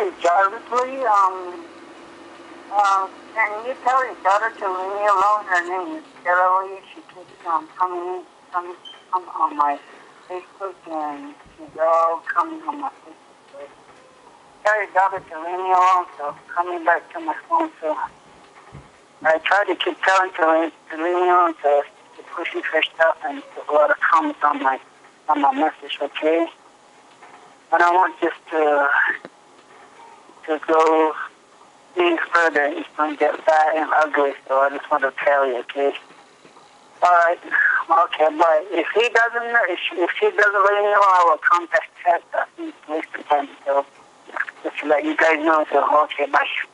is Jarvis Lee. Can you tell your daughter to leave me alone? Her name is Carolee. She keeps coming on my Facebook, and she's all coming on my Facebook. Tell your daughter to leave me alone, so coming back to my phone. So I try to keep telling her to leave me alone, so she's pushing her stuff and a lot of comments on my message, okay? I don't want this to go any further. It's going to get bad and ugly, so I just want to tell you, okay? All right, okay, but if she doesn't let me know, I will contact her, the police department. So just to let you guys know, so okay, bye.